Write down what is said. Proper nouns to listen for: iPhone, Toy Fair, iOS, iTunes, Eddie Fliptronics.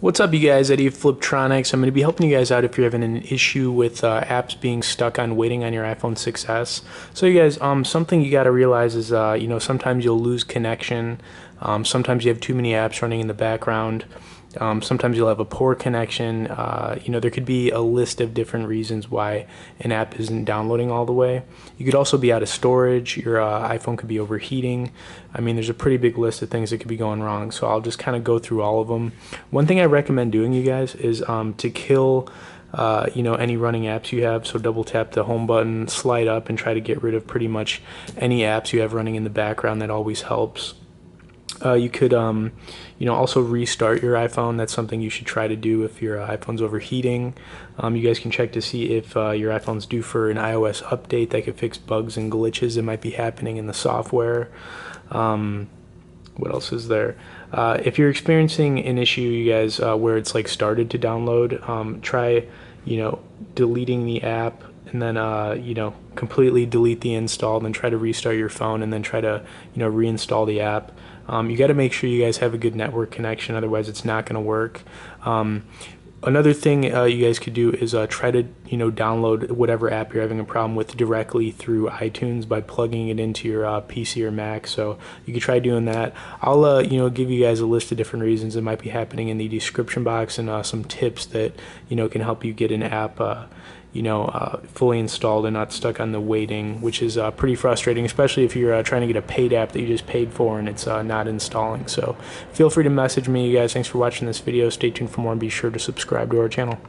What's up, you guys? Eddie Fliptronics. I'm going to be helping you guys out if you're having an issue with apps being stuck on waiting on your iPhone 6s. So, you guys, something you got to realize is, you know, sometimes you'll lose connection. Sometimes you have too many apps running in the background. Sometimes you'll have a poor connection. You know, there could be a list of different reasons why an app isn't downloading all the way. You could also be out of storage. Your iPhone could be overheating. I mean, there's a pretty big list of things that could be going wrong. So I'll just kind of go through all of them. One thing I recommend doing, you guys, is to kill you know, any running apps you have. So double tap the home button, slide up, and try to get rid of pretty much any apps you have running in the background. That always helps. You could you know, also restart your iPhone. That's something you should try to do if your iPhone's overheating. You guys can check to see if your iPhone's due for an iOS update that could fix bugs and glitches that might be happening in the software. What else is there? If you're experiencing an issue, you guys, where it's like started to download, try, you know, deleting the app and then, you know, completely delete the install, then try to restart your phone and then try to, you know, reinstall the app. You got to make sure you guys have a good network connection, otherwise it's not going to work. Another thing you guys could do is try to, you know, download whatever app you're having a problem with directly through iTunes by plugging it into your PC or Mac. So you could try doing that. I'll you know, give you guys a list of different reasons that might be happening in the description box, and some tips that, you know, can help you get an app you know, fully installed and not stuck on the waiting, which is pretty frustrating, especially if you're trying to get a paid app that you just paid for and it's not installing. So feel free to message me, you guys. Thanks for watching this video. Stay tuned for more and be sure to subscribe to our channel.